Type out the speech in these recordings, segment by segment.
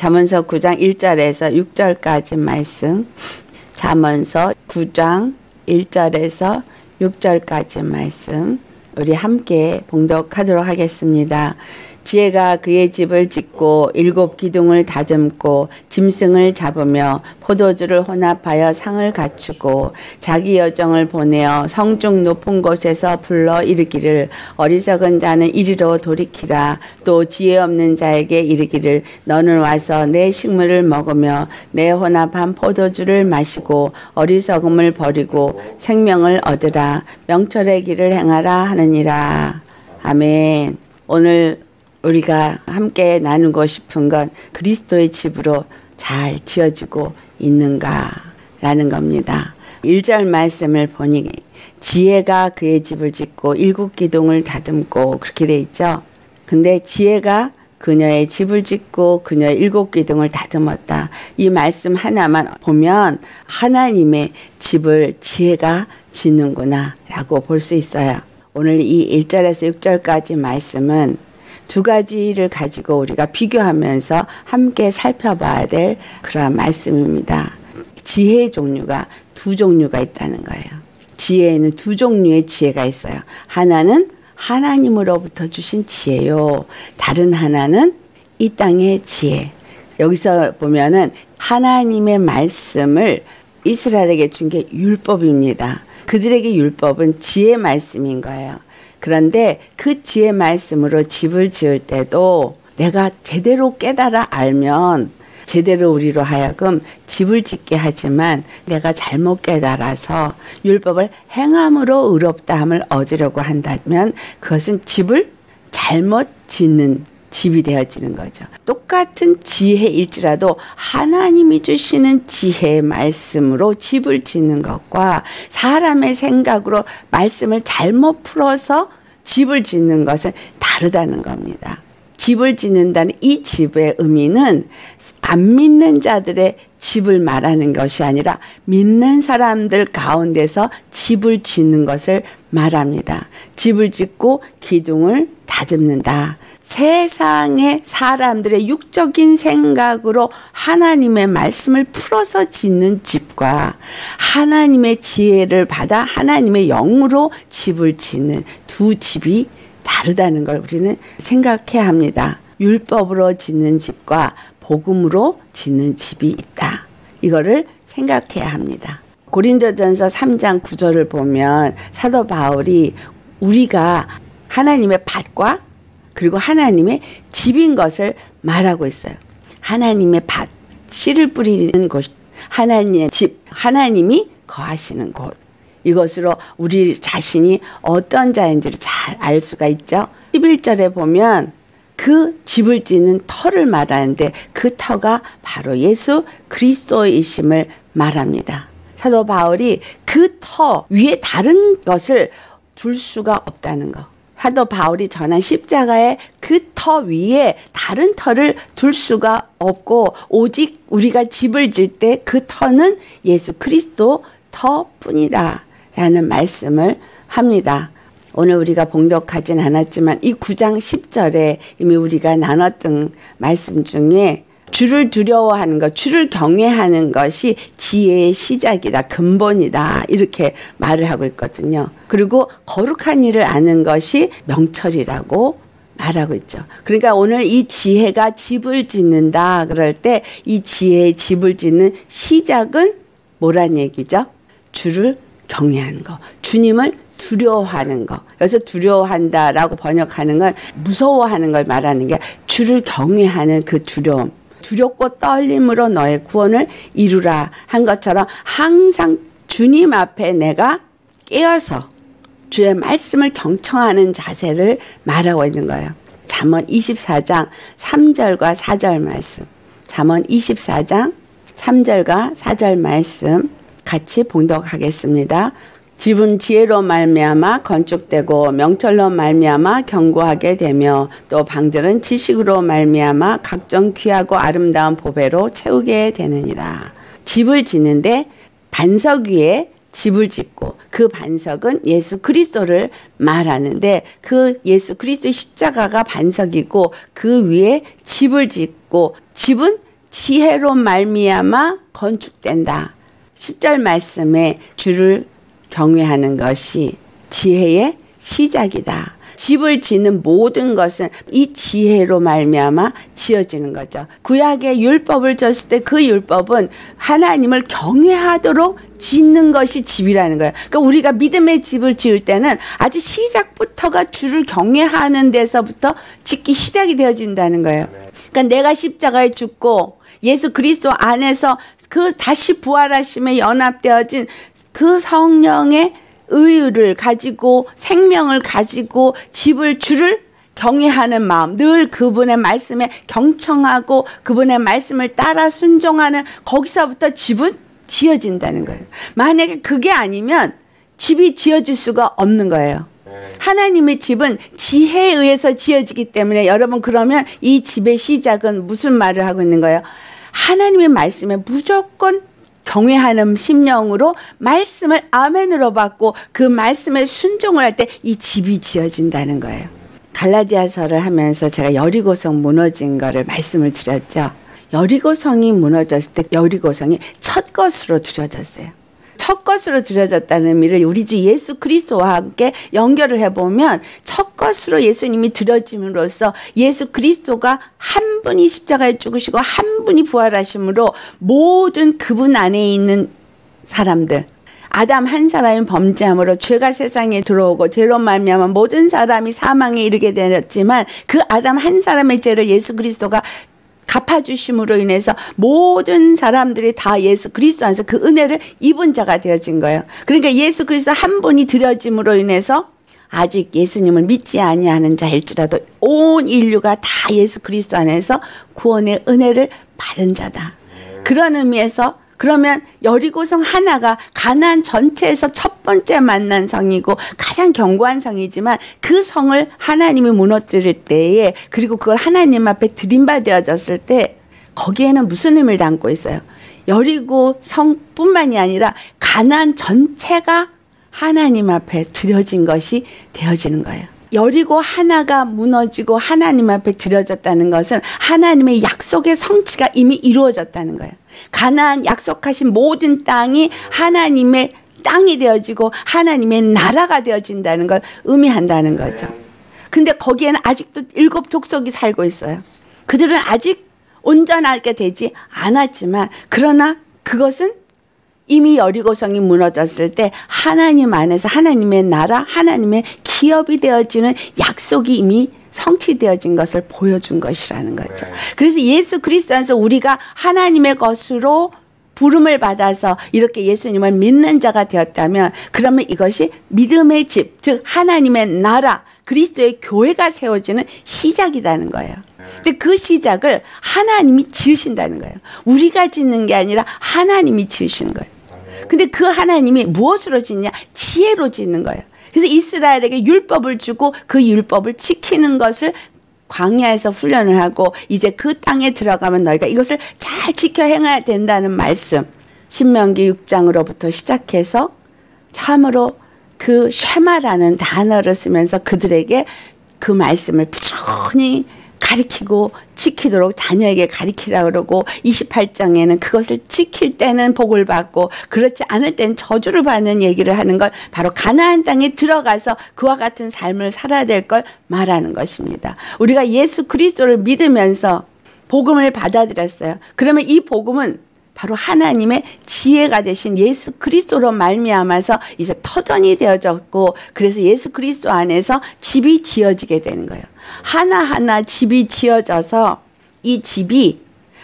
잠언서 9장 1절에서 6절까지 말씀, 잠언서 9장 1절에서 6절까지 말씀 우리 함께 봉독하도록 하겠습니다. 지혜가 그의 집을 짓고 일곱 기둥을 다듬고 짐승을 잡으며 포도주를 혼합하여 상을 갖추고 자기 여정을 보내어 성중 높은 곳에서 불러 이르기를 어리석은 자는 이리로 돌이키라. 또 지혜 없는 자에게 이르기를 너는 와서 내 식물을 먹으며 내 혼합한 포도주를 마시고 어리석음을 버리고 생명을 얻으라. 명철의 길을 행하라 하느니라. 아멘. 오늘 우리가 함께 나누고 싶은 건 그리스도의 집으로 잘 지어지고 있는가라는 겁니다. 1절 말씀을 보니 지혜가 그의 집을 짓고 일곱 기둥을 다듬고 그렇게 돼 있죠. 근데 지혜가 그녀의 집을 짓고 그녀의 일곱 기둥을 다듬었다. 이 말씀 하나만 보면 하나님의 집을 지혜가 짓는구나 라고 볼 수 있어요. 오늘 이 1절에서 6절까지 말씀은 두 가지를 가지고 우리가 비교하면서 함께 살펴봐야 될 그러한 말씀입니다. 지혜의 종류가 두 종류가 있다는 거예요. 지혜에는 두 종류의 지혜가 있어요. 하나는 하나님으로부터 주신 지혜요. 다른 하나는 이 땅의 지혜. 여기서 보면은 하나님의 말씀을 이스라엘에게 준 게 율법입니다. 그들에게 율법은 지혜의 말씀인 거예요. 그런데 그 지혜 말씀으로 집을 지을 때도 내가 제대로 깨달아 알면 제대로 우리로 하여금 집을 짓게 하지만 내가 잘못 깨달아서 율법을 행함으로 의롭다함을 얻으려고 한다면 그것은 집을 잘못 짓는 집이 되어지는 거죠. 똑같은 지혜일지라도 하나님이 주시는 지혜의 말씀으로 집을 짓는 것과 사람의 생각으로 말씀을 잘못 풀어서 집을 짓는 것은 다르다는 겁니다. 집을 짓는다는 이 집의 의미는 안 믿는 자들의 집을 말하는 것이 아니라 믿는 사람들 가운데서 집을 짓는 것을 말합니다. 집을 짓고 기둥을 다듬는다. 세상의 사람들의 육적인 생각으로 하나님의 말씀을 풀어서 짓는 집과 하나님의 지혜를 받아 하나님의 영으로 집을 짓는 두 집이 다르다는 걸 우리는 생각해야 합니다. 율법으로 짓는 집과 복음으로 짓는 집이 있다. 이거를 생각해야 합니다. 고린도전서 3장 9절을 보면 사도 바울이 우리가 하나님의 밭과 그리고 하나님의 집인 것을 말하고 있어요. 하나님의 밭, 씨를 뿌리는 곳, 하나님의 집, 하나님이 거하시는 곳. 이것으로 우리 자신이 어떤 자인지를 잘 알 수가 있죠. 11절에 보면 그 집을 짓는 터를 말하는데 그 터가 바로 예수 그리스도이심을 말합니다. 사도 바울이 그 터 위에 다른 것을 둘 수가 없다는 것. 사도 바울이 전한 십자가의 그 터 위에 다른 터를 둘 수가 없고 오직 우리가 집을 질 때 그 터는 예수 그리스도 터뿐이다 라는 말씀을 합니다. 오늘 우리가 봉독하진 않았지만 이 9장 10절에 이미 우리가 나눴던 말씀 중에 주를 두려워하는 것, 주를 경외하는 것이 지혜의 시작이다, 근본이다 이렇게 말을 하고 있거든요. 그리고 거룩한 일을 아는 것이 명철이라고 말하고 있죠. 그러니까 오늘 이 지혜가 집을 짓는다 그럴 때 이 지혜의 집을 짓는 시작은 뭐란 얘기죠? 주를 경외하는 것, 주님을 두려워하는 것. 여기서 두려워한다라고 번역하는 건 무서워하는 걸 말하는 게 주를 경외하는 그 두려움. 두렵고 떨림으로 너의 구원을 이루라 한 것처럼 항상 주님 앞에 내가 깨어서 주의 말씀을 경청하는 자세를 말하고 있는 거예요. 잠언 24장 3절과 4절 말씀, 잠언 24장 3절과 4절 말씀 같이 봉독하겠습니다. 집은 지혜로 말미암아 건축되고 명철로 말미암아 견고하게 되며 또 방들은 지식으로 말미암아 각종 귀하고 아름다운 보배로 채우게 되느니라. 집을 짓는데 반석 위에 집을 짓고 그 반석은 예수 그리스도를 말하는데 그 예수 그리스도의 십자가가 반석이고 그 위에 집을 짓고 집은 지혜로 말미암아 건축된다. 10절 말씀에 주를 경외하는 것이 지혜의 시작이다. 집을 짓는 모든 것은 이 지혜로 말미암아 지어지는 거죠. 구약의 율법을 줬을 때 그 율법은 하나님을 경외하도록 짓는 것이 집이라는 거예요. 그러니까 우리가 믿음의 집을 지을 때는 아주 시작부터가 주를 경외하는 데서부터 짓기 시작이 되어진다는 거예요. 그러니까 내가 십자가에 죽고 예수 그리스도 안에서 그 다시 부활하심에 연합되어진 그 성령의 의유를 가지고 생명을 가지고 집을 주를 경외하는 마음, 늘 그분의 말씀에 경청하고 그분의 말씀을 따라 순종하는 거기서부터 집은 지어진다는 거예요. 만약에 그게 아니면 집이 지어질 수가 없는 거예요. 하나님의 집은 지혜에 의해서 지어지기 때문에 여러분, 그러면 이 집의 시작은 무슨 말을 하고 있는 거예요? 하나님의 말씀에 무조건 경외하는 심령으로 말씀을 아멘으로 받고 그 말씀에 순종을 할 때 이 집이 지어진다는 거예요. 갈라디아서를 하면서 제가 여리고성 무너진 거를 말씀을 드렸죠. 여리고성이 무너졌을 때 여리고성이 첫 것으로 드려졌어요. 첫 것으로 드려졌다는 의미를 우리 주 예수 그리스도와 함께 연결을 해보면, 첫 것으로 예수님이 드려짐으로써 예수 그리스도가 한 분이 십자가에 죽으시고 한 분이 부활하심으로 모든 그분 안에 있는 사람들, 아담 한 사람이 범죄함으로 죄가 세상에 들어오고 죄로 말미암아 모든 사람이 사망에 이르게 되었지만, 그 아담 한 사람의 죄를 예수 그리스도가 갚아주심으로 인해서 모든 사람들이 다 예수 그리스도 안에서 그 은혜를 입은 자가 되어진 거예요. 그러니까 예수 그리스도 한 분이 드려짐으로 인해서 아직 예수님을 믿지 아니하는 자일지라도 온 인류가 다 예수 그리스도 안에서 구원의 은혜를 받은 자다. 그런 의미에서 그러면 여리고성 하나가 가나안 전체에서 첫 번째 만난 성이고 가장 견고한 성이지만, 그 성을 하나님이 무너뜨릴 때에, 그리고 그걸 하나님 앞에 드림받아졌을 때, 거기에는 무슨 의미를 담고 있어요? 여리고성뿐만이 아니라 가나안 전체가 하나님 앞에 드려진 것이 되어지는 거예요. 여리고 하나가 무너지고 하나님 앞에 드려졌다는 것은 하나님의 약속의 성취가 이미 이루어졌다는 거예요. 가나안 약속하신 모든 땅이 하나님의 땅이 되어지고 하나님의 나라가 되어진다는 걸 의미한다는 거죠. 근데 거기에는 아직도 7 족속이 살고 있어요. 그들은 아직 온전하게 되지 않았지만, 그러나 그것은 이미 여리고성이 무너졌을 때 하나님 안에서 하나님의 나라, 하나님의 기업이 되어지는 약속이 이미 성취되어진 것을 보여준 것이라는 거죠. 그래서 예수 그리스도 안에서 우리가 하나님의 것으로 부름을 받아서 이렇게 예수님을 믿는 자가 되었다면, 그러면 이것이 믿음의 집, 즉 하나님의 나라, 그리스도의 교회가 세워지는 시작이라는 거예요. 근데 그 시작을 하나님이 지으신다는 거예요. 우리가 짓는 게 아니라 하나님이 지으시는 거예요. 근데 그 하나님이 무엇으로 짓냐? 지혜로 짓는 거예요. 그래서 이스라엘에게 율법을 주고 그 율법을 지키는 것을 광야에서 훈련을 하고, 이제 그 땅에 들어가면 너희가 이것을 잘 지켜 행해야 된다는 말씀, 신명기 6장으로부터 시작해서 참으로 그 쉐마라는 단어를 쓰면서 그들에게 그 말씀을 부지런히 가리키고 지키도록 자녀에게 가리키라고 그러고, 28장에는 그것을 지킬 때는 복을 받고 그렇지 않을 때는 저주를 받는 얘기를 하는 걸, 바로 가나안 땅에 들어가서 그와 같은 삶을 살아야 될 걸 말하는 것입니다. 우리가 예수 그리스도를 믿으면서 복음을 받아들였어요. 그러면 이 복음은 바로 하나님의 지혜가 되신 예수 그리스도로 말미암아서 이제 터전이 되어졌고, 그래서 예수 그리스도 안에서 집이 지어지게 되는 거예요. 하나하나 집이 지어져서 이 집이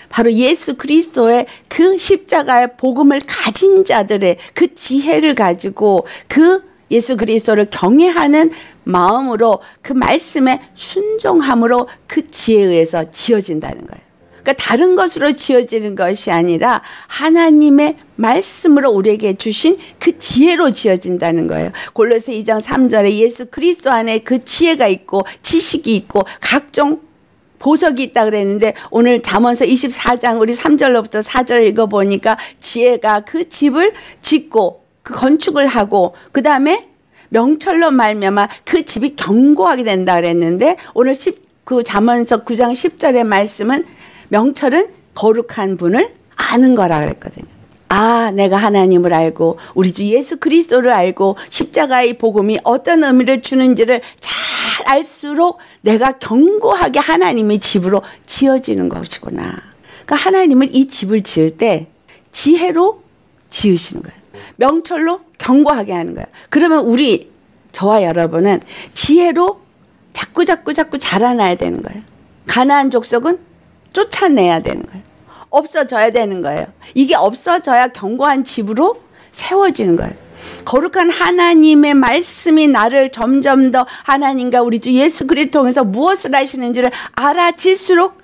바로 예수 그리스도의 그 십자가의 복음을 가진 자들의 그 지혜를 가지고 그 예수 그리스도를 경외하는 마음으로 그 말씀에 순종함으로 그 지혜에 의해서 지어진다는 거예요. 그러니까 다른 것으로 지어지는 것이 아니라 하나님의 말씀으로 우리에게 주신 그 지혜로 지어진다는 거예요. 골로새 2장 3절에 예수 그리스도 안에 그 지혜가 있고 지식이 있고 각종 보석이 있다 그랬는데, 오늘 잠언서 24장 우리 3절로부터 4절을 읽어보니까 지혜가 그 집을 짓고 그 건축을 하고 그 다음에 명철로 말미암아 그 집이 견고하게 된다 그랬는데, 오늘 그 잠언서 9장 10절의 말씀은 명철은 거룩한 분을 아는 거라 그랬거든요. 아, 내가 하나님을 알고 우리 주 예수 그리스도를 알고 십자가의 복음이 어떤 의미를 주는지를 잘 알수록 내가 견고하게 하나님의 집으로 지어지는 것이구나. 그러니까 하나님은 이 집을 지을 때 지혜로 지으시는 거예요. 명철로 견고하게 하는 거예요. 그러면 우리, 저와 여러분은 지혜로 자꾸 자라나야 되는 거예요. 가나안 족속은 쫓아내야 되는 거예요. 없어져야 되는 거예요. 이게 없어져야 견고한 집으로 세워지는 거예요. 거룩한 하나님의 말씀이 나를 점점 더 하나님과 우리 주 예수 그리스도를 통해서 무엇을 하시는지를 알아질수록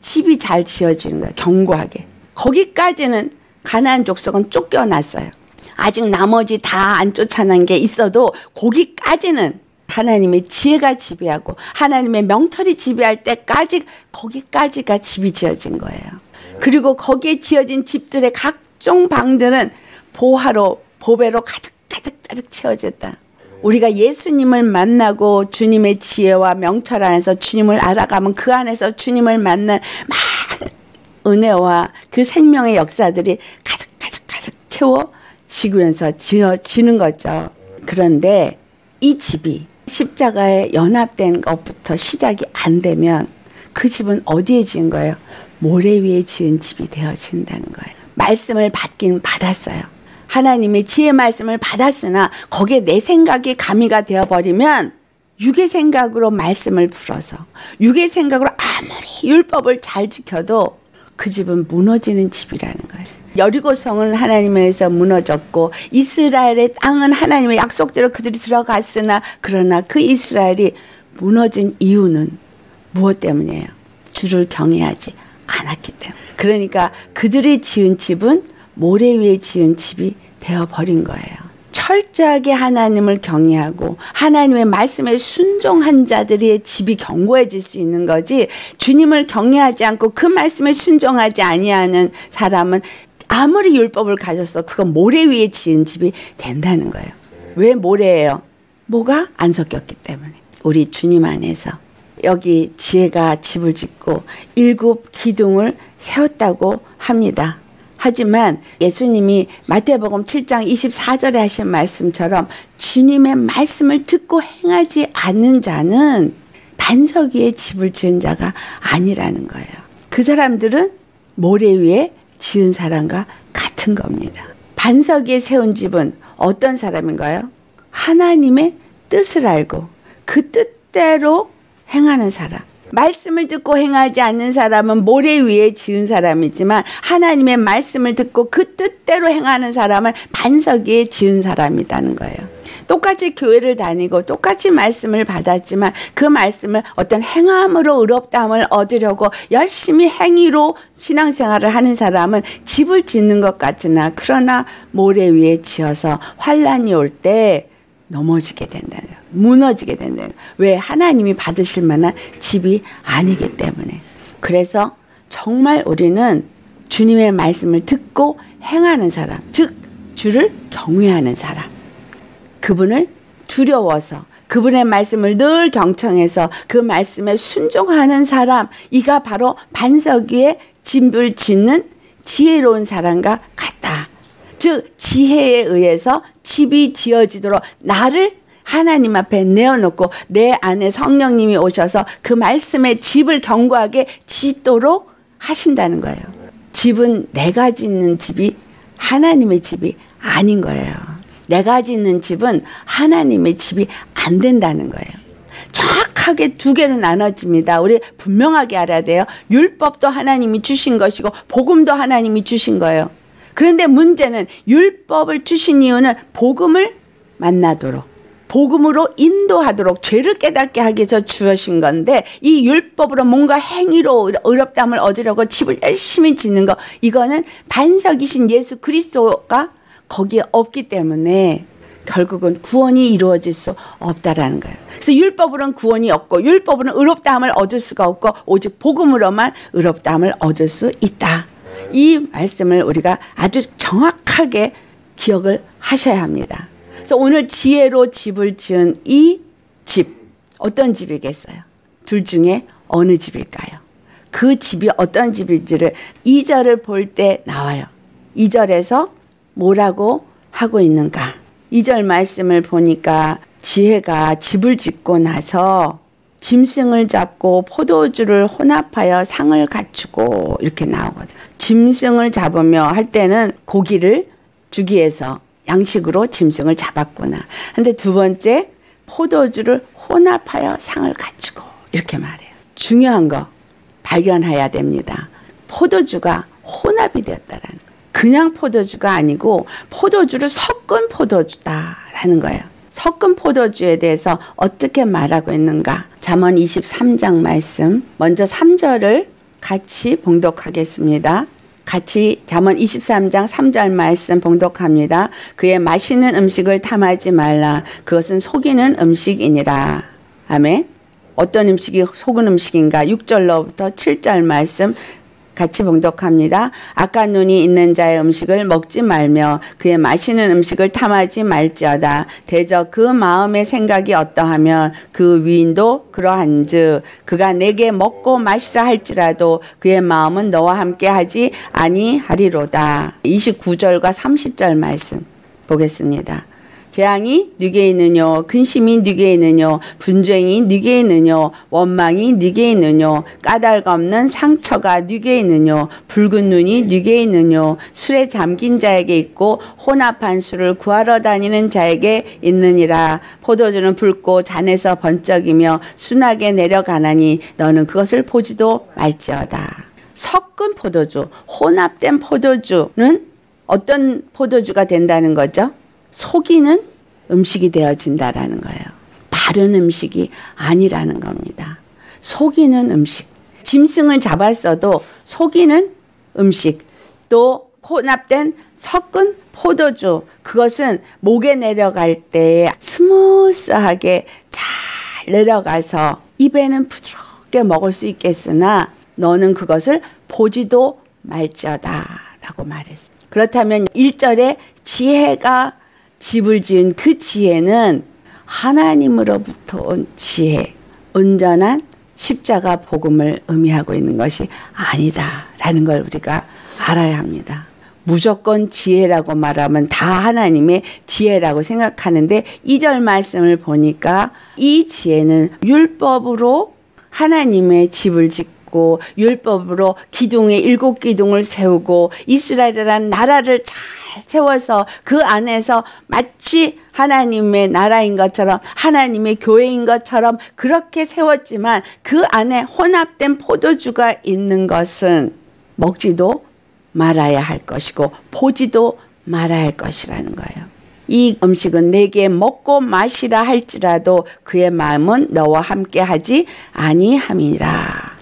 집이 잘 지어지는 거예요. 견고하게. 거기까지는 가나안 족속은 쫓겨났어요. 아직 나머지 다 안 쫓아난 게 있어도 거기까지는 하나님의 지혜가 지배하고 하나님의 명철이 지배할 때까지, 거기까지가 집이 지어진 거예요. 그리고 거기에 지어진 집들의 각종 방들은 보배로 가득 채워졌다. 우리가 예수님을 만나고 주님의 지혜와 명철 안에서 주님을 알아가면 그 안에서 주님을 만난 많은 은혜와 그 생명의 역사들이 가득 채워지면서 지어지는 거죠. 그런데 이 집이 십자가에 연합된 것부터 시작이 안 되면 그 집은 어디에 지은 거예요? 모래 위에 지은 집이 되어진다는 거예요. 말씀을 받긴 받았어요. 하나님의 지혜 말씀을 받았으나 거기에 내 생각이 가미가 되어버리면 육의 생각으로 말씀을 풀어서 육의 생각으로 아무리 율법을 잘 지켜도 그 집은 무너지는 집이라는 거예요. 여리고성은 하나님에서 무너졌고 이스라엘의 땅은 하나님의 약속대로 그들이 들어갔으나, 그러나 그 이스라엘이 무너진 이유는 무엇 때문이에요? 주를 경외하지 않았기 때문에. 그러니까 그들이 지은 집은 모래 위에 지은 집이 되어버린 거예요. 철저하게 하나님을 경외하고 하나님의 말씀에 순종한 자들의 집이 견고해질 수 있는 거지, 주님을 경외하지 않고 그 말씀에 순종하지 아니하는 사람은 아무리 율법을 가졌어 그건 모래 위에 지은 집이 된다는 거예요. 왜 모래예요? 뭐가 안 섞였기 때문에. 우리 주님 안에서 여기 지혜가 집을 짓고 7 기둥을 세웠다고 합니다. 하지만 예수님이 마태복음 7장 24절에 하신 말씀처럼 주님의 말씀을 듣고 행하지 않는 자는 반석 위에 집을 지은 자가 아니라는 거예요. 그 사람들은 모래 위에 지은 사람과 같은 겁니다. 반석 위에 세운 집은 어떤 사람인가요? 하나님의 뜻을 알고 그 뜻대로 행하는 사람. 말씀을 듣고 행하지 않는 사람은 모래 위에 지은 사람이지만 하나님의 말씀을 듣고 그 뜻대로 행하는 사람은 반석 위에 지은 사람이라는 거예요. 똑같이 교회를 다니고 똑같이 말씀을 받았지만 그 말씀을 어떤 행함으로 의롭다함을 얻으려고 열심히 행위로 신앙생활을 하는 사람은 집을 짓는 것 같으나, 그러나 모래 위에 지어서 환란이 올 때 넘어지게 된다는 거예요. 무너지게 된다는 거예요. 왜? 하나님이 받으실 만한 집이 아니기 때문에. 그래서 정말 우리는 주님의 말씀을 듣고 행하는 사람, 즉 주를 경외하는 사람, 그분을 두려워서 그분의 말씀을 늘 경청해서 그 말씀에 순종하는 사람, 이가 바로 반석 위에 집을 짓는 지혜로운 사람과 같다. 즉 지혜에 의해서 집이 지어지도록 나를 하나님 앞에 내어놓고 내 안에 성령님이 오셔서 그 말씀에 집을 견고하게 짓도록 하신다는 거예요. 집은 내가 짓는 집이 하나님의 집이 아닌 거예요. 내가 짓는 집은 하나님의 집이 안 된다는 거예요. 정확하게 2개로 나눠집니다. 우리 분명하게 알아야 돼요. 율법도 하나님이 주신 것이고 복음도 하나님이 주신 거예요. 그런데 문제는 율법을 주신 이유는 복음을 만나도록, 복음으로 인도하도록, 죄를 깨닫게 하기 위해서 주어진 건데, 이 율법으로 뭔가 행위로 의롭다함을 얻으려고 집을 열심히 짓는 거, 이거는 반석이신 예수 그리스도가 거기에 없기 때문에 결국은 구원이 이루어질 수 없다라는 거예요. 그래서 율법으로는 구원이 없고 율법으로는 의롭다함을 얻을 수가 없고 오직 복음으로만 의롭다함을 얻을 수 있다. 이 말씀을 우리가 아주 정확하게 기억을 하셔야 합니다. 그래서 오늘 지혜로 집을 지은 이 집, 어떤 집이겠어요? 둘 중에 어느 집일까요? 그 집이 어떤 집인지를 2절을 볼 때 나와요. 2절에서 뭐라고 하고 있는가. 2절 말씀을 보니까 지혜가 집을 짓고 나서 짐승을 잡고 포도주를 혼합하여 상을 갖추고 이렇게 나오거든요. 짐승을 잡으며 할 때는 고기를 주기 위해서 양식으로 짐승을 잡았구나. 근데 두 번째 포도주를 혼합하여 상을 갖추고 이렇게 말해요. 중요한 거 발견해야 됩니다. 포도주가 혼합이 되었다라는 거예요. 그냥 포도주가 아니고 포도주를 섞은 포도주다라는 거예요. 섞은 포도주에 대해서 어떻게 말하고 있는가. 잠언 23장 말씀 먼저 3절을 같이 봉독하겠습니다. 같이 잠언 23장 3절 말씀 봉독합니다. 그의 마시는 음식을 탐하지 말라. 그것은 속이는 음식이니라. 아멘. 어떤 음식이 속은 음식인가. 6절로부터 7절 말씀 같이 봉독합니다. 악한 눈이 있는 자의 음식을 먹지 말며 그의 마시는 음식을 탐하지 말지어다. 대저 그 마음의 생각이 어떠하면 그 위인도 그러한즉 그가 내게 먹고 마시라 할지라도 그의 마음은 너와 함께 하지 아니하리로다. 29절과 30절 말씀 보겠습니다. 재앙이 네게 있느뇨. 근심이 네게 있느뇨. 분쟁이 네게 있느뇨. 원망이 네게 있느뇨. 까닭 없는 상처가 네게 있느뇨. 붉은 눈이 네게 있느뇨. 술에 잠긴 자에게 있고 혼합한 술을 구하러 다니는 자에게 있느니라. 포도주는 붉고 잔에서 번쩍이며 순하게 내려가나니 너는 그것을 보지도 말지어다. 섞은 포도주, 혼합된 포도주는 어떤 포도주가 된다는 거죠? 속이는 음식이 되어진다라는 거예요. 바른 음식이 아니라는 겁니다. 속이는 음식. 짐승을 잡았어도 속이는 음식. 또 혼합된 섞은 포도주. 그것은 목에 내려갈 때 스무스하게 잘 내려가서 입에는 부드럽게 먹을 수 있겠으나 너는 그것을 보지도 말지어다라고 말했어. 그렇다면 1절에 지혜가 집을 지은 그 지혜는 하나님으로부터 온 지혜, 온전한 십자가 복음을 의미하고 있는 것이 아니다라는 걸 우리가 알아야 합니다. 무조건 지혜라고 말하면 다 하나님의 지혜라고 생각하는데 2절 말씀을 보니까 이 지혜는 율법으로 하나님의 집을 짓고 율법으로 기둥에 7기둥을 세우고 이스라엘이라는 나라를 잘 세워서 그 안에서 마치 하나님의 나라인 것처럼 하나님의 교회인 것처럼 그렇게 세웠지만 그 안에 혼합된 포도주가 있는 것은 먹지도 말아야 할 것이고 보지도 말아야 할 것이라는 거예요. 이 음식은 내게 먹고 마시라 할지라도 그의 마음은 너와 함께 하지 아니함이라.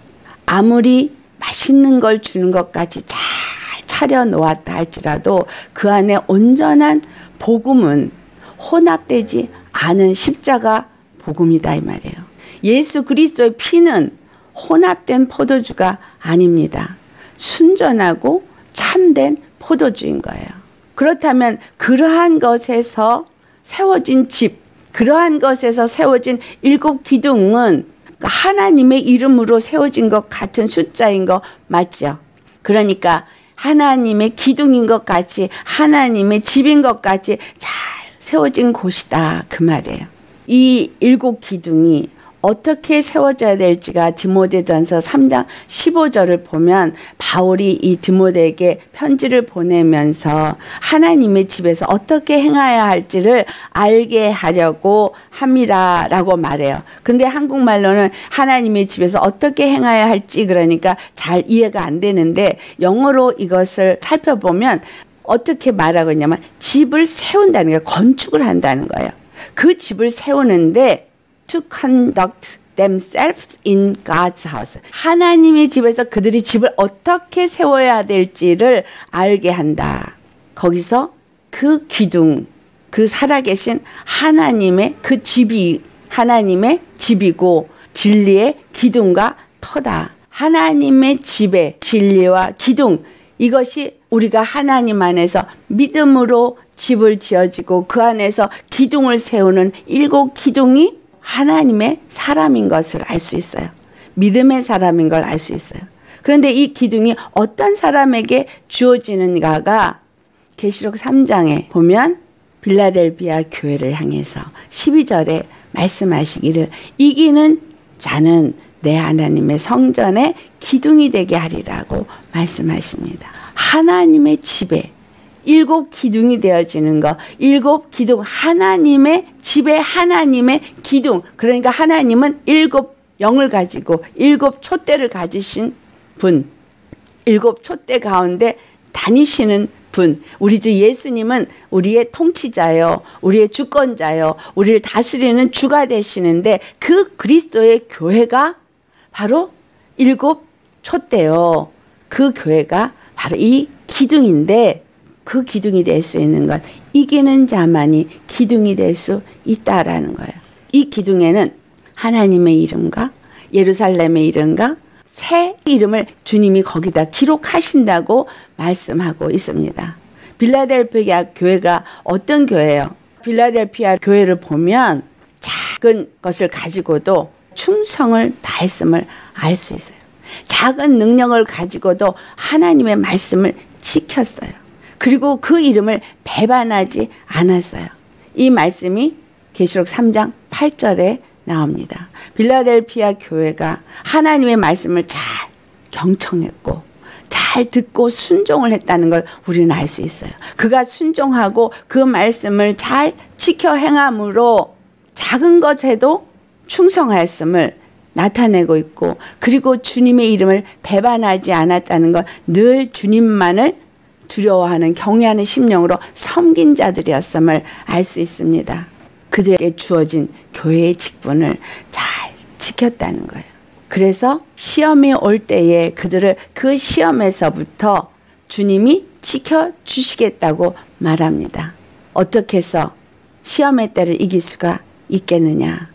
아무리 맛있는 걸 주는 것까지 잘 차려놓았다 할지라도 그 안에 온전한 복음은 혼합되지 않은 십자가 복음이다 이 말이에요. 예수 그리스도의 피는 혼합된 포도주가 아닙니다. 순전하고 참된 포도주인 거예요. 그렇다면 그러한 것에서 세워진 집, 그러한 것에서 세워진 7기둥은 하나님의 이름으로 세워진 것 같은 숫자인 거 맞죠? 그러니까 하나님의 기둥인 것 같이 하나님의 집인 것 같이 잘 세워진 곳이다 그 말이에요. 이 7기둥이 어떻게 세워져야 될지가 디모데전서 3장 15절을 보면 바울이 이 디모데에게 편지를 보내면서 하나님의 집에서 어떻게 행해야 할지를 알게 하려고 함이라 라고 말해요. 근데 한국말로는 하나님의 집에서 어떻게 행해야 할지 그러니까 잘 이해가 안 되는데 영어로 이것을 살펴보면 어떻게 말하고 있냐면 집을 세운다는 거예요. 건축을 한다는 거예요. 그 집을 세우는데 to conduct themselves in God's house. 하나님의 집에서 그들이 집을 어떻게 세워야 될지를 알게 한다. 거기서 그 기둥, 그 살아계신 하나님의 그 집이 하나님의 집이고 진리의 기둥과 터다. 하나님의 집의 진리와 기둥 이것이 우리가 하나님 안에서 믿음으로 집을 지어지고 그 안에서 기둥을 세우는 7기둥이 하나님의 사람인 것을 알 수 있어요. 믿음의 사람인 걸 알 수 있어요. 그런데 이 기둥이 어떤 사람에게 주어지는가가 계시록 3장에 보면 빌라델비아 교회를 향해서 12절에 말씀하시기를 이기는 자는 내 하나님의 성전에 기둥이 되게 하리라고 말씀하십니다. 하나님의 집에 일곱 기둥이 되어지는 것, 일곱 기둥, 하나님의 집에 하나님의 기둥, 그러니까 하나님은 일곱 영을 가지고 일곱 촛대를 가지신 분, 일곱 촛대 가운데 다니시는 분, 우리 주 예수님은 우리의 통치자요, 우리의 주권자요, 우리를 다스리는 주가 되시는데 그 그리스도의 교회가 바로 일곱 촛대요. 그 교회가 바로 이 기둥인데 그 기둥이 될 수 있는 건 이기는 자만이 기둥이 될 수 있다라는 거예요. 이 기둥에는 하나님의 이름과 예루살렘의 이름과 새 이름을 주님이 거기다 기록하신다고 말씀하고 있습니다. 빌라델피아 교회가 어떤 교회예요? 빌라델피아 교회를 보면 작은 것을 가지고도 충성을 다했음을 알 수 있어요. 작은 능력을 가지고도 하나님의 말씀을 지켰어요. 그리고 그 이름을 배반하지 않았어요. 이 말씀이 계시록 3장 8절에 나옵니다. 빌라델피아 교회가 하나님의 말씀을 잘 경청했고 잘 듣고 순종을 했다는 걸 우리는 알 수 있어요. 그가 순종하고 그 말씀을 잘 지켜 행함으로 작은 것에도 충성하였음을 나타내고 있고, 그리고 주님의 이름을 배반하지 않았다는 건 늘 주님만을 두려워하는 경외하는 심령으로 섬긴 자들이었음을 알 수 있습니다. 그들에게 주어진 교회의 직분을 잘 지켰다는 거예요. 그래서 시험이 올 때에 그들을 그 시험에서부터 주님이 지켜주시겠다고 말합니다. 어떻게 해서 시험의 때를 이길 수가 있겠느냐.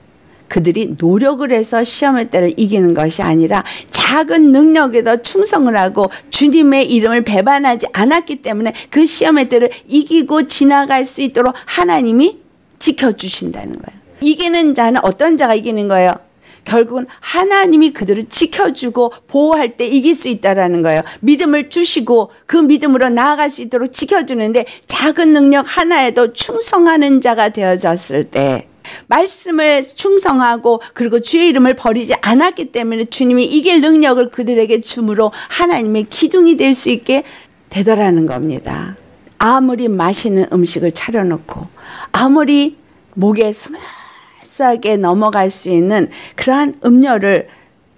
그들이 노력을 해서 시험의 때를 이기는 것이 아니라 작은 능력에도 충성을 하고 주님의 이름을 배반하지 않았기 때문에 그 시험의 때를 이기고 지나갈 수 있도록 하나님이 지켜주신다는 거예요. 이기는 자는 어떤 자가 이기는 거예요? 결국은 하나님이 그들을 지켜주고 보호할 때 이길 수 있다라는 거예요. 믿음을 주시고 그 믿음으로 나아갈 수 있도록 지켜주는데, 작은 능력 하나에도 충성하는 자가 되어졌을 때, 말씀을 충성하고 그리고 주의 이름을 버리지 않았기 때문에 주님이 이길 능력을 그들에게 주므로 하나님의 기둥이 될 수 있게 되더라는 겁니다. 아무리 맛있는 음식을 차려놓고 아무리 목에 스무스하게 넘어갈 수 있는 그러한 음료를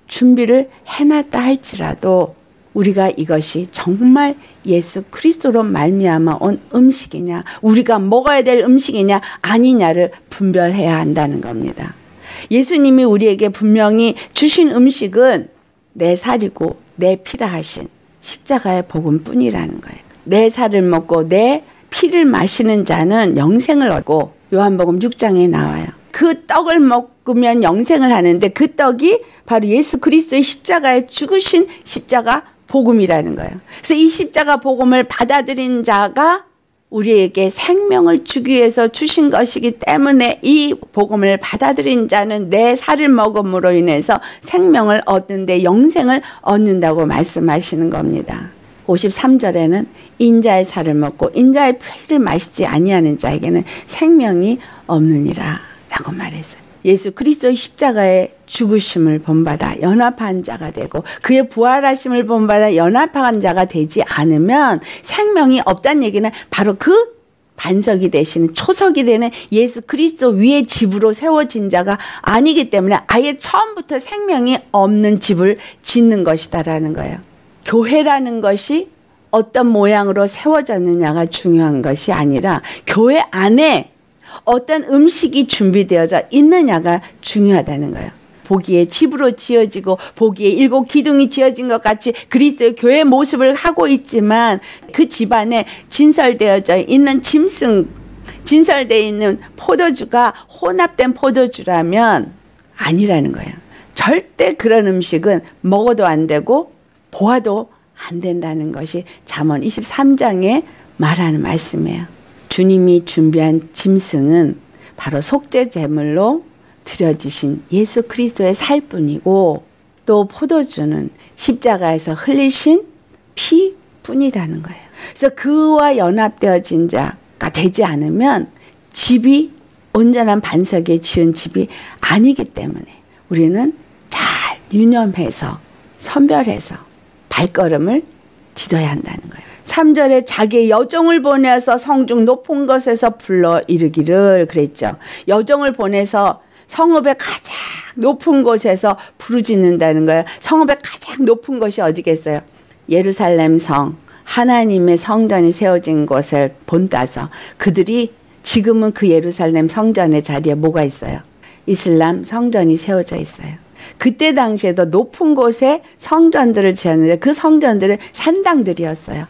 준비를 해놨다 할지라도 우리가 이것이 정말 예수 그리스도로 말미암아 온 음식이냐, 우리가 먹어야 될 음식이냐 아니냐를 분별해야 한다는 겁니다. 예수님이 우리에게 분명히 주신 음식은 내 살이고 내 피라 하신 십자가의 복음뿐이라는 거예요. 내 살을 먹고 내 피를 마시는 자는 영생을 얻고, 요한복음 6장에 나와요. 그 떡을 먹으면 영생을 하는데 그 떡이 바로 예수 그리스도의 십자가에 죽으신 십자가 복음이라는 거예요. 그래서 이 십자가 복음을 받아들인 자가 우리에게 생명을 주기 위해서 주신 것이기 때문에 이 복음을 받아들인 자는 내 살을 먹음으로 인해서 생명을 얻는데 영생을 얻는다고 말씀하시는 겁니다. 53절에는 인자의 살을 먹고 인자의 피를 마시지 아니하는 자에게는 생명이 없느니라 라고 말했어요. 예수 그리스도의 십자가의 죽으심을 본받아 연합한 자가 되고 그의 부활하심을 본받아 연합한 자가 되지 않으면 생명이 없다는 얘기는 바로 그 반석이 되시는, 초석이 되는 예수 그리스도 위에 집으로 세워진 자가 아니기 때문에 아예 처음부터 생명이 없는 집을 짓는 것이다라는 거예요. 교회라는 것이 어떤 모양으로 세워졌느냐가 중요한 것이 아니라 교회 안에 어떤 음식이 준비되어져 있느냐가 중요하다는 거예요. 보기에 집으로 지어지고 보기에 일곱 기둥이 지어진 것 같이 그리스도의 교회 모습을 하고 있지만 그 집안에 진설되어져 있는 짐승, 진설되어 있는 포도주가 혼합된 포도주라면 아니라는 거예요. 절대 그런 음식은 먹어도 안 되고 보아도 안 된다는 것이 잠언 23장에 말하는 말씀이에요. 주님이 준비한 짐승은 바로 속죄 제물로 드려지신 예수 그리스도의 살뿐이고, 또 포도주는 십자가에서 흘리신 피뿐이라는 거예요. 그래서 그와 연합되어진 자가 되지 않으면 집이 온전한 반석에 지은 집이 아니기 때문에 우리는 잘 유념해서 선별해서 발걸음을 디뎌야 한다는 거예요. 3절에 자기의 여종을 보내서 성중 높은 곳에서 불러 이르기를 그랬죠. 여종을 보내서 성읍의 가장 높은 곳에서 부르짖는다는 거예요. 성읍의 가장 높은 곳이 어디겠어요? 예루살렘 성, 하나님의 성전이 세워진 곳을 본따서 그들이 지금은 그 예루살렘 성전의 자리에 뭐가 있어요? 이슬람 성전이 세워져 있어요. 그때 당시에도 높은 곳에 성전들을 지었는데 그 성전들은 산당들이었어요.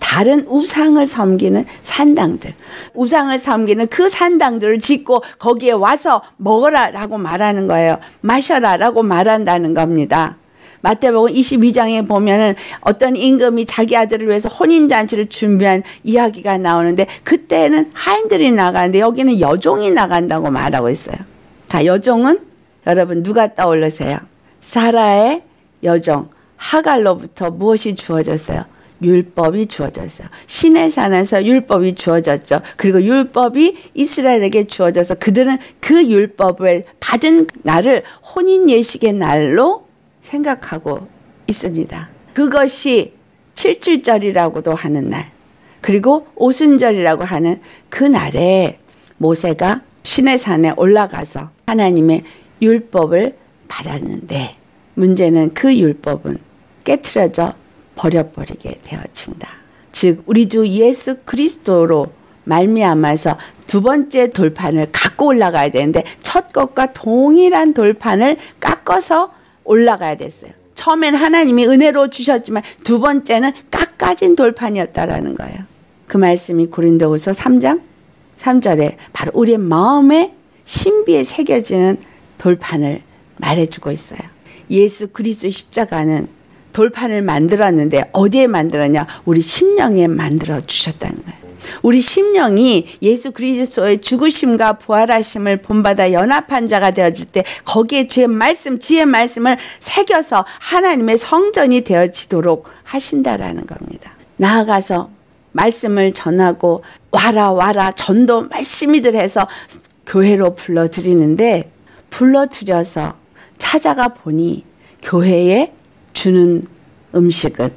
다른 우상을 섬기는 산당들. 우상을 섬기는 그 산당들을 짓고 거기에 와서 먹어라 라고 말하는 거예요. 마셔라 라고 말한다는 겁니다. 마태복음 22장에 보면은 어떤 임금이 자기 아들을 위해서 혼인잔치를 준비한 이야기가 나오는데 그때는 하인들이 나가는데 여기는 여종이 나간다고 말하고 있어요. 자, 여종은 여러분 누가 떠올리세요? 사라의 여종 하갈로부터 무엇이 주어졌어요? 율법이 주어졌어요. 시내산에서 율법이 주어졌죠. 그리고 율법이 이스라엘에게 주어져서 그들은 그 율법을 받은 날을 혼인 예식의 날로 생각하고 있습니다. 그것이 칠칠절이라고도 하는 날, 그리고 오순절이라고 하는 그 날에 모세가 시내산에 올라가서 하나님의 율법을 받았는데 문제는 그 율법은 깨트려져 버려버리게 되어진다. 즉 우리 주 예수 그리스도로 말미암아서 두 번째 돌판을 갖고 올라가야 되는데 첫 것과 동일한 돌판을 깎아서 올라가야 됐어요. 처음엔 하나님이 은혜로 주셨지만 두 번째는 깎아진 돌판이었다라는 거예요. 그 말씀이 고린도후서 3장 3절에 바로 우리의 마음에 신비에 새겨지는 돌판을 말해주고 있어요. 예수 그리스도의 십자가는 돌판을 만들었는데 어디에 만들었냐? 우리 심령에 만들어 주셨다는 거예요. 우리 심령이 예수 그리스도의 죽으심과 부활하심을 본받아 연합한 자가 되어질 때 거기에 주의 말씀, 지혜의 말씀을 새겨서 하나님의 성전이 되어지도록 하신다라는 겁니다. 나아가서 말씀을 전하고 와라 와라 전도 말씀이들 해서 교회로 불러들이는데 불러들여서 찾아가 보니 교회에 주는 음식은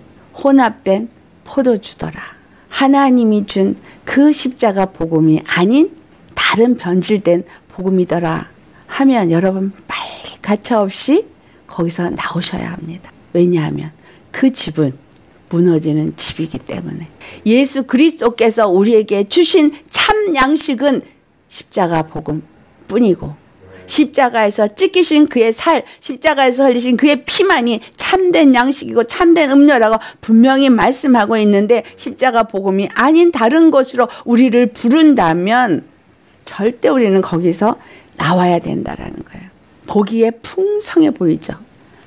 혼합된 포도주더라. 하나님이 준 그 십자가 복음이 아닌 다른 변질된 복음이더라 하면 여러분 빨리 가차없이 거기서 나오셔야 합니다. 왜냐하면 그 집은 무너지는 집이기 때문에 예수 그리스도께서 우리에게 주신 참 양식은 십자가 복음뿐이고 십자가에서 찢기신 그의 살, 십자가에서 흘리신 그의 피만이 참된 양식이고 참된 음료라고 분명히 말씀하고 있는데 십자가 복음이 아닌 다른 것으로 우리를 부른다면 절대 우리는 거기서 나와야 된다라는 거예요. 보기에 풍성해 보이죠.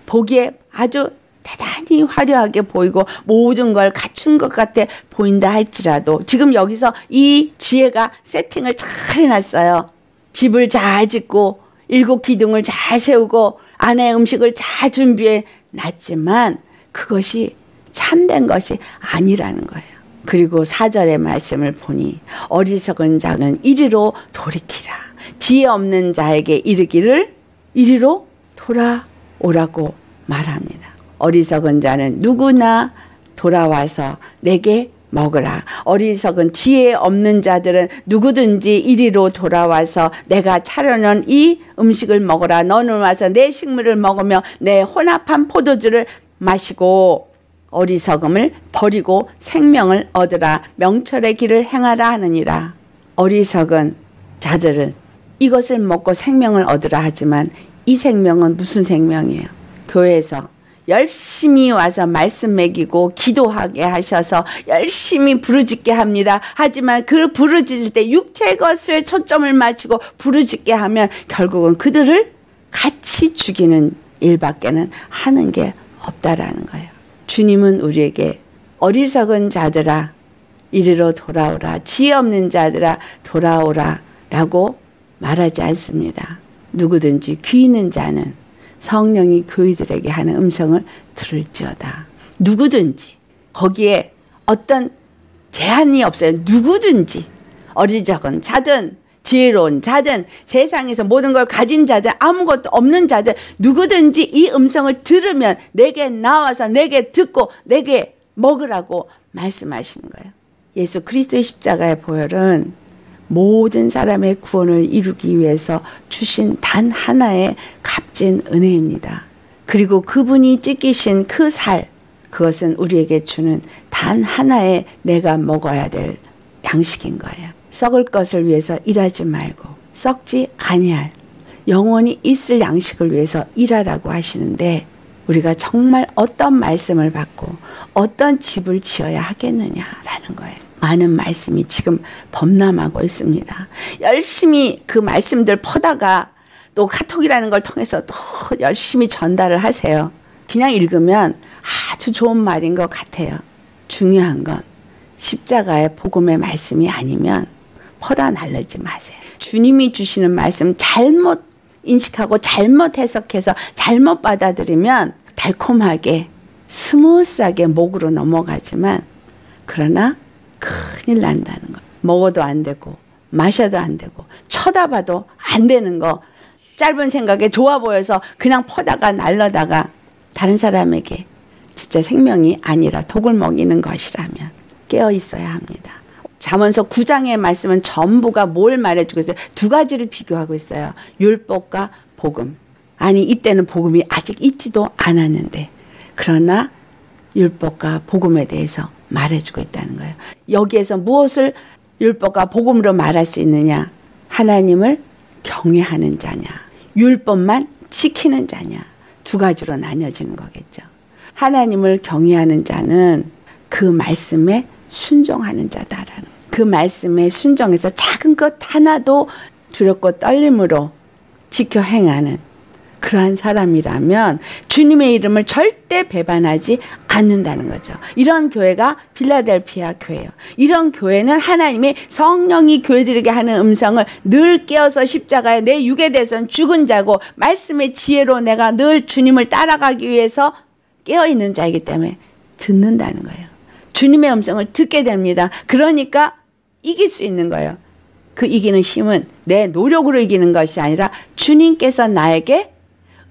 보기에 아주 대단히 화려하게 보이고 모든 걸 갖춘 것 같아 보인다 할지라도 지금 여기서 이 지혜가 세팅을 잘 해놨어요. 집을 잘 짓고 7 기둥을 잘 세우고 안에 음식을 잘 준비해 놨지만 그것이 참된 것이 아니라는 거예요. 그리고 4절의 말씀을 보니 어리석은 자는 이리로 돌이키라. 지혜 없는 자에게 이르기를 이리로 돌아오라고 말합니다. 어리석은 자는 누구나 돌아와서 내게 먹으라. 어리석은 지혜 없는 자들은 누구든지 이리로 돌아와서 내가 차려놓은 이 음식을 먹으라. 너는 와서 내 식물을 먹으며 내 혼합한 포도주를 마시고 어리석음을 버리고 생명을 얻으라. 명철의 길을 행하라 하느니라. 어리석은 자들은 이것을 먹고 생명을 얻으라 하지만 이 생명은 무슨 생명이에요? 교회에서 열심히 와서 말씀 먹이고 기도하게 하셔서 열심히 부르짖게 합니다. 하지만 그 부르짖을 때 육체의 것에 초점을 맞추고 부르짖게 하면 결국은 그들을 같이 죽이는 일밖에는 하는 게 없다라는 거예요. 주님은 우리에게 어리석은 자들아 이리로 돌아오라, 지혜 없는 자들아 돌아오라 라고 말하지 않습니다. 누구든지 귀 있는 자는 성령이 그이들에게 하는 음성을 들을지어다. 누구든지 거기에 어떤 제한이 없어요. 누구든지 어리석은 자든 지혜로운 자든 세상에서 모든 걸 가진 자든 아무것도 없는 자든 누구든지 이 음성을 들으면 내게 나와서 내게 듣고 내게 먹으라고 말씀하시는 거예요. 예수 그리스도의 십자가의 보혈은 모든 사람의 구원을 이루기 위해서 주신 단 하나의 값진 은혜입니다. 그리고 그분이 찢기신 그 살, 그것은 우리에게 주는 단 하나의 내가 먹어야 될 양식인 거예요. 썩을 것을 위해서 일하지 말고 썩지 아니할 영원히 있을 양식을 위해서 일하라고 하시는데, 우리가 정말 어떤 말씀을 받고 어떤 집을 지어야 하겠느냐라는 거예요. 많은 말씀이 지금 범람하고 있습니다. 열심히 그 말씀들 퍼다가 또 카톡이라는 걸 통해서 또 열심히 전달을 하세요. 그냥 읽으면 아주 좋은 말인 것 같아요. 중요한 건 십자가의 복음의 말씀이 아니면 퍼다 날리지 마세요. 주님이 주시는 말씀 잘못 인식하고 잘못 해석해서 잘못 받아들이면 달콤하게 스무스하게 목으로 넘어가지만, 그러나 큰일 난다는 거. 먹어도 안 되고 마셔도 안 되고 쳐다봐도 안 되는 거. 짧은 생각에 좋아 보여서 그냥 퍼다가 날려다가 다른 사람에게 진짜 생명이 아니라 독을 먹이는 것이라면 깨어 있어야 합니다. 잠언서 9장의 말씀은 전부가 뭘 말해주고 있어요? 두 가지를 비교하고 있어요. 율법과 복음. 아니 이때는 복음이 아직 있지도 않았는데 그러나 율법과 복음에 대해서 말해주고 있다는 거예요. 여기에서 무엇을 율법과 복음으로 말할 수 있느냐? 하나님을 경외하는 자냐, 율법만 지키는 자냐, 두 가지로 나뉘어지는 거겠죠. 하나님을 경외하는 자는 그 말씀에 순종하는 자다라는, 그 말씀에 순종해서 작은 것 하나도 두렵고 떨림으로 지켜 행하는 그러한 사람이라면 주님의 이름을 절대 배반하지 않는다는 거죠. 이런 교회가 빌라델피아 교회예요. 이런 교회는 하나님의 성령이 교회들에게 하는 음성을 늘 깨어서 십자가에 내 육에 대해서는 죽은 자고 말씀의 지혜로 내가 늘 주님을 따라가기 위해서 깨어있는 자이기 때문에 듣는다는 거예요. 주님의 음성을 듣게 됩니다. 그러니까 이길 수 있는 거예요. 그 이기는 힘은 내 노력으로 이기는 것이 아니라 주님께서 나에게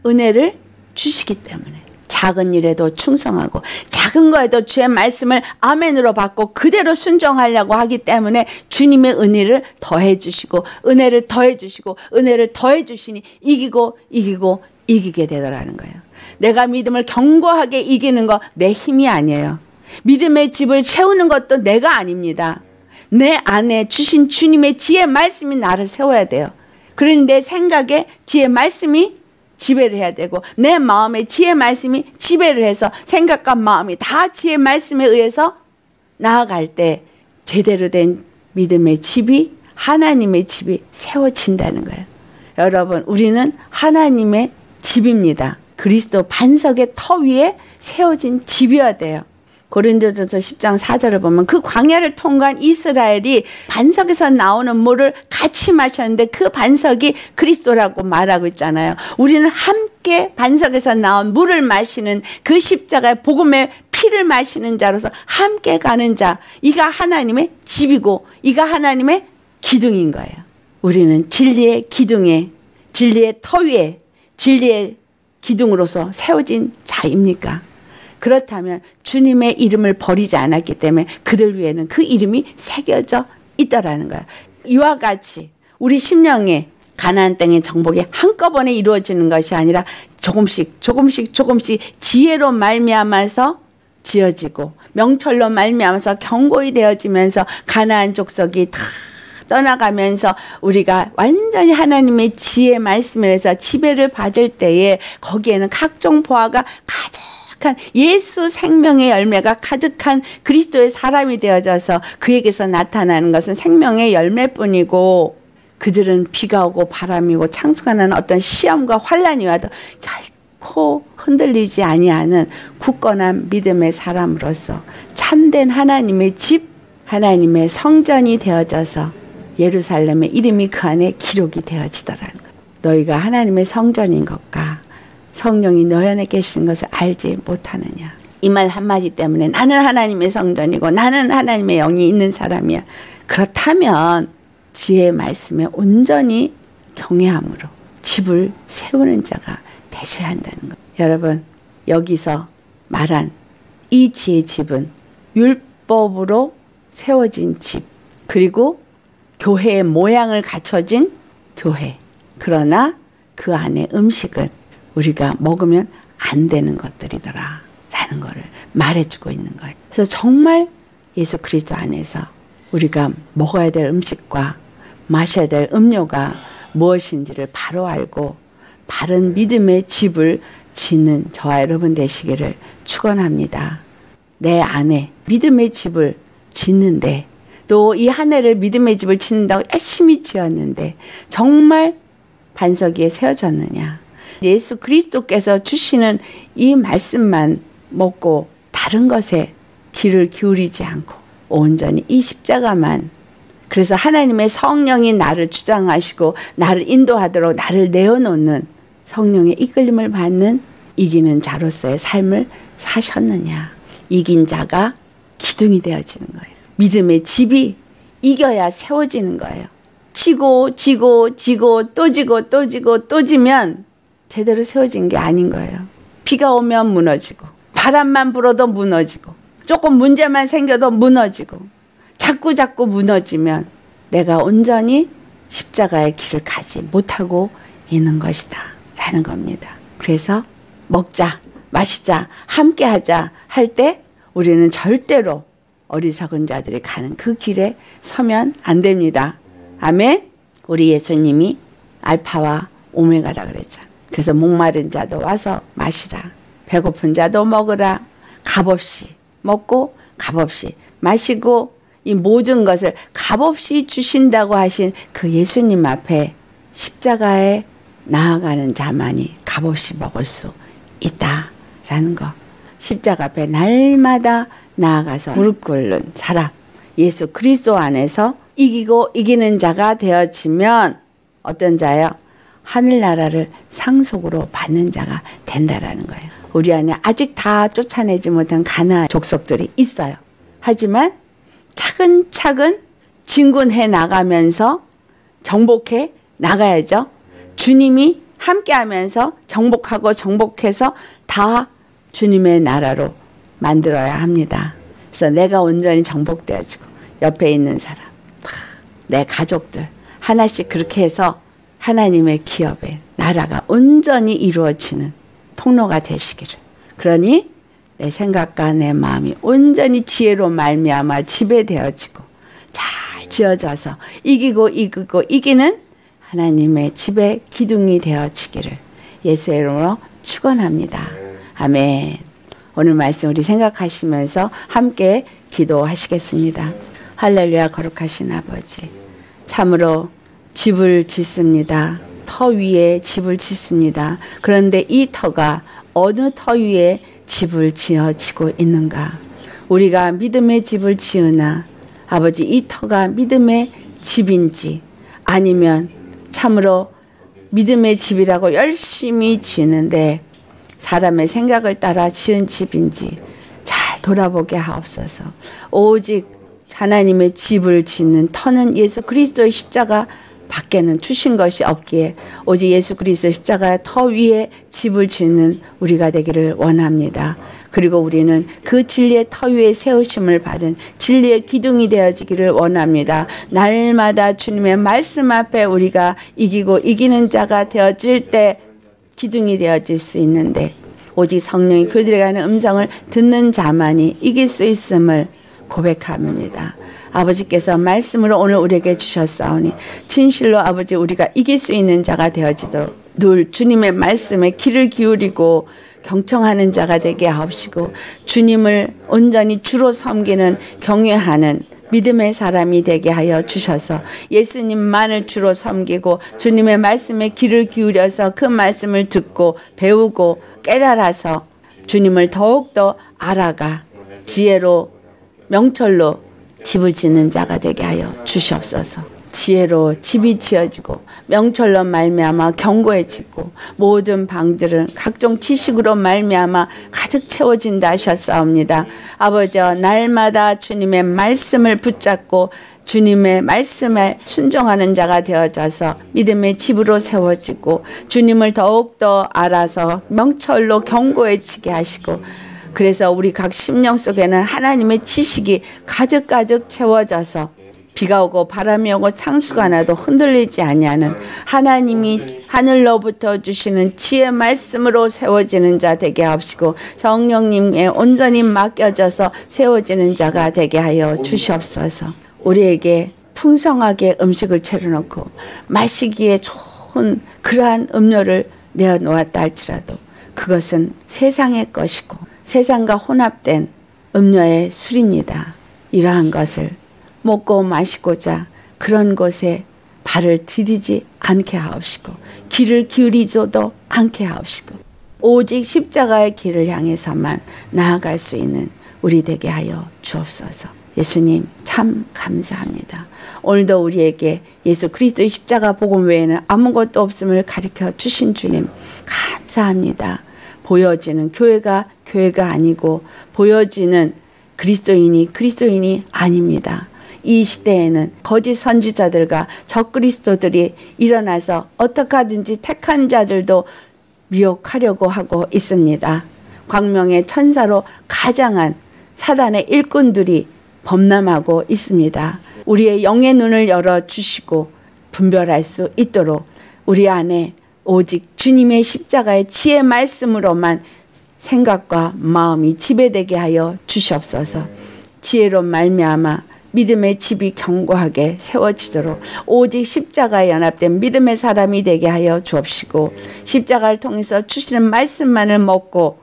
은혜를 주시기 때문에 작은 일에도 충성하고 작은 거에도 주의 말씀을 아멘으로 받고 그대로 순종하려고 하기 때문에 주님의 은혜를 더해 주시고 은혜를 더해 주시고 은혜를 더해 주시니 이기고 이기고 이기게 되더라는 거예요. 내가 믿음을 견고하게 이기는 거 내 힘이 아니에요. 믿음의 집을 채우는 것도 내가 아닙니다. 내 안에 주신 주님의 지혜 말씀이 나를 세워야 돼요. 그러니 내 생각에 지혜 말씀이 지배를 해야 되고 내 마음에 지혜 말씀이 지배를 해서 생각과 마음이 다 지혜 말씀에 의해서 나아갈 때 제대로 된 믿음의 집이, 하나님의 집이 세워진다는 거예요. 여러분, 우리는 하나님의 집입니다. 그리스도 반석의 터 위에 세워진 집이어야 돼요. 고린도전서 10장 4절을 보면 그 광야를 통과한 이스라엘이 반석에서 나오는 물을 같이 마셨는데 그 반석이 그리스도라고 말하고 있잖아요. 우리는 함께 반석에서 나온 물을 마시는 그 십자가의 복음의 피를 마시는 자로서 함께 가는 자, 이가 하나님의 집이고 이가 하나님의 기둥인 거예요. 우리는 진리의 기둥에, 진리의 터 위에, 진리의 기둥으로서 세워진 자입니까? 그렇다면 주님의 이름을 버리지 않았기 때문에 그들 위에는 그 이름이 새겨져 있더라는 거야. 이와 같이 우리 심령에 가나안 땅의 정복이 한꺼번에 이루어지는 것이 아니라 조금씩 조금씩 조금씩 지혜로 말미암아서 지어지고 명철로 말미암아서 견고히 되어지면서 가나안 족속이 다 떠나가면서 우리가 완전히 하나님의 지혜 말씀에 의해서 지배를 받을 때에 거기에는 각종 보화가 가득 예수 생명의 열매가 가득한 그리스도의 사람이 되어져서 그에게서 나타나는 것은 생명의 열매뿐이고 그들은 비가 오고 바람이 오고 창수가 나는 어떤 시험과 환란이 와도 결코 흔들리지 아니하는 굳건한 믿음의 사람으로서 참된 하나님의 집, 하나님의 성전이 되어져서 예루살렘의 이름이 그 안에 기록이 되어지더라는 거예요. 너희가 하나님의 성전인 것과 성령이 너희 안에 계신 것을 알지 못하느냐. 이 말 한마디 때문에 나는 하나님의 성전이고 나는 하나님의 영이 있는 사람이야. 그렇다면 지혜의 말씀에 온전히 경외함으로 집을 세우는 자가 되셔야 한다는 거예요. 여러분, 여기서 말한 이 지혜의 집은 율법으로 세워진 집, 그리고 교회의 모양을 갖춰진 교회. 그러나 그 안에 음식은 우리가 먹으면 안 되는 것들이더라 라는 거를 말해주고 있는 거예요. 그래서 정말 예수 그리스도 안에서 우리가 먹어야 될 음식과 마셔야 될 음료가 무엇인지를 바로 알고 바른 믿음의 집을 짓는 저와 여러분 되시기를 축원합니다. 내 안에 믿음의 집을 짓는데, 또 이 한 해를 믿음의 집을 짓는다고 열심히 지었는데 정말 반석 위에 세워졌느냐. 예수 그리스도께서 주시는 이 말씀만 먹고 다른 것에 귀를 기울이지 않고 온전히 이 십자가만, 그래서 하나님의 성령이 나를 주장하시고 나를 인도하도록 나를 내어놓는 성령의 이끌림을 받는 이기는 자로서의 삶을 사셨느냐. 이긴 자가 기둥이 되어지는 거예요. 믿음의 집이 이겨야 세워지는 거예요. 치고 지고 지고 또 지고 또 지고 또 지면 제대로 세워진 게 아닌 거예요. 비가 오면 무너지고, 바람만 불어도 무너지고, 조금 문제만 생겨도 무너지고, 자꾸자꾸 무너지면 내가 온전히 십자가의 길을 가지 못하고 있는 것이다 라는 겁니다. 그래서 먹자, 마시자, 함께하자 할 때 우리는 절대로 어리석은 자들이 가는 그 길에 서면 안 됩니다. 아멘. 우리 예수님이 알파와 오메가라 그랬잖아요. 그래서 목마른 자도 와서 마시라, 배고픈 자도 먹으라, 값없이 먹고 값없이 마시고, 이 모든 것을 값없이 주신다고 하신 그 예수님 앞에 십자가에 나아가는 자만이 값없이 먹을 수 있다라는 거. 십자가 앞에 날마다 나아가서 무릎 꿇는 사람, 예수 그리스도 안에서 이기고 이기는 자가 되어지면 어떤 자예요? 하늘나라를 상속으로 받는 자가 된다라는 거예요. 우리 안에 아직 다 쫓아내지 못한 가나안 족속들이 있어요. 하지만 차근차근 진군해 나가면서 정복해 나가야죠. 주님이 함께하면서 정복하고 정복해서 다 주님의 나라로 만들어야 합니다. 그래서 내가 온전히 정복되어지고 옆에 있는 사람, 내 가족들 하나씩 그렇게 해서 하나님의 기업에 나라가 온전히 이루어지는 통로가 되시기를. 그러니 내 생각과 내 마음이 온전히 지혜로 말미암아 지배되어지고 잘 지어져서 이기고 이기고 이기는 하나님의 집의 기둥이 되어지기를 예수의 이름으로 축원합니다. 아멘. 오늘 말씀 우리 생각하시면서 함께 기도하시겠습니다. 할렐루야. 거룩하신 아버지, 참으로 집을 짓습니다. 터 위에 집을 짓습니다. 그런데 이 터가 어느 터 위에 집을 지어지고 있는가. 우리가 믿음의 집을 지으나 아버지, 이 터가 믿음의 집인지, 아니면 참으로 믿음의 집이라고 열심히 지는데 사람의 생각을 따라 지은 집인지 잘 돌아보게 하옵소서. 오직 하나님의 집을 짓는 터는 예수 그리스도의 십자가 밖에는 주신 것이 없기에 오직 예수 그리스도 십자가의 터 위에 집을 짓는 우리가 되기를 원합니다. 그리고 우리는 그 진리의 터 위에 세우심을 받은 진리의 기둥이 되어지기를 원합니다. 날마다 주님의 말씀 앞에 우리가 이기고 이기는 자가 되어질 때 기둥이 되어질 수 있는데, 오직 성령이 그들에게 하는 음성을 듣는 자만이 이길 수 있음을 고백합니다. 아버지께서 말씀으로 오늘 우리에게 주셨사오니 진실로 아버지, 우리가 이길 수 있는 자가 되어지도록 늘 주님의 말씀에 귀를 기울이고 경청하는 자가 되게 하옵시고, 주님을 온전히 주로 섬기는 경외하는 믿음의 사람이 되게 하여 주셔서 예수님만을 주로 섬기고 주님의 말씀에 귀를 기울여서 그 말씀을 듣고 배우고 깨달아서 주님을 더욱더 알아가 지혜로 명철로 집을 짓는 자가 되게 하여 주시옵소서. 지혜로 집이 지어지고 명철로 말미암아 견고해지고 모든 방들은 각종 지식으로 말미암아 가득 채워진다 하셨사옵니다. 아버지여, 날마다 주님의 말씀을 붙잡고 주님의 말씀에 순종하는 자가 되어져서 믿음의 집으로 세워지고 주님을 더욱더 알아서 명철로 견고해지게 하시고, 그래서 우리 각 심령 속에는 하나님의 지식이 가득가득 채워져서 비가 오고 바람이 오고 창수가 나도 흔들리지 아니하는 하나님이 하늘로부터 주시는 지혜 말씀으로 세워지는 자 되게 하옵시고, 성령님의 온전히 맡겨져서 세워지는 자가 되게 하여 주시옵소서. 우리에게 풍성하게 음식을 차려놓고 마시기에 좋은 그러한 음료를 내어놓았다 할지라도 그것은 세상의 것이고 세상과 혼합된 음료의 술입니다. 이러한 것을 먹고 마시고자 그런 곳에 발을 디디지 않게 하옵시고 귀를 기울이지도 않게 하옵시고 오직 십자가의 길을 향해서만 나아갈 수 있는 우리 되게 하여 주옵소서. 예수님, 참 감사합니다. 오늘도 우리에게 예수 그리스도의 십자가 복음 외에는 아무것도 없음을 가르쳐 주신 주님 감사합니다. 보여지는 교회가 교회가 아니고 보여지는 그리스도인이 아닙니다. 이 시대에는 거짓 선지자들과 적그리스도들이 일어나서 어떻게든지 택한 자들도 미혹하려고 하고 있습니다. 광명의 천사로 가장한 사단의 일꾼들이 범람하고 있습니다. 우리의 영의 눈을 열어주시고 분별할 수 있도록 우리 안에 오직 주님의 십자가의 지혜 말씀으로만 생각과 마음이 지배되게 하여 주시옵소서. 지혜로 말미암아 믿음의 집이 견고하게 세워지도록 오직 십자가에 연합된 믿음의 사람이 되게 하여 주옵시고, 십자가를 통해서 주시는 말씀만을 먹고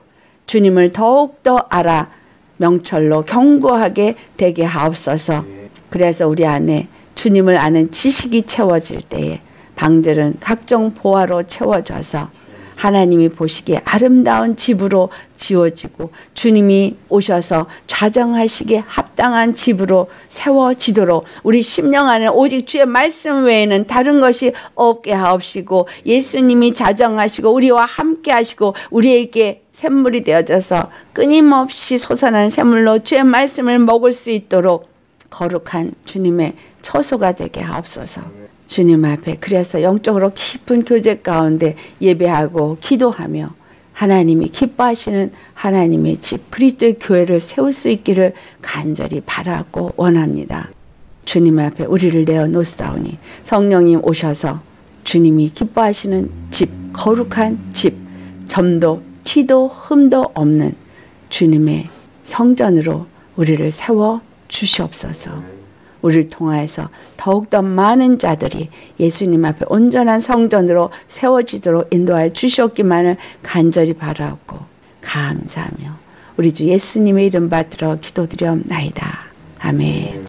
주님을 더욱더 알아 명철로 견고하게 되게 하옵소서. 그래서 우리 안에 주님을 아는 지식이 채워질 때에 방들은 각종 보화로 채워져서 하나님이 보시기에 아름다운 집으로 지어지고 주님이 오셔서 좌정하시기에 합당한 집으로 세워지도록 우리 심령 안에 오직 주의 말씀 외에는 다른 것이 없게 하옵시고, 예수님이 좌정하시고 우리와 함께 하시고 우리에게 샘물이 되어져서 끊임없이 솟아나는 샘물로 주의 말씀을 먹을 수 있도록 거룩한 주님의 처소가 되게 하옵소서. 주님 앞에 그래서 영적으로 깊은 교제 가운데 예배하고 기도하며 하나님이 기뻐하시는 하나님의 집 그리스도의 교회를 세울 수 있기를 간절히 바라고 원합니다. 주님 앞에 우리를 내어놓사오니 성령님 오셔서 주님이 기뻐하시는 집, 거룩한 집, 점도 티도 흠도 없는 주님의 성전으로 우리를 세워 주시옵소서. 우리를 통하여서 더욱더 많은 자들이 예수님 앞에 온전한 성전으로 세워지도록 인도하여 주시옵기만을 간절히 바라옵고 감사하며 우리 주 예수님의 이름 받들어 기도드려옵나이다. 아멘.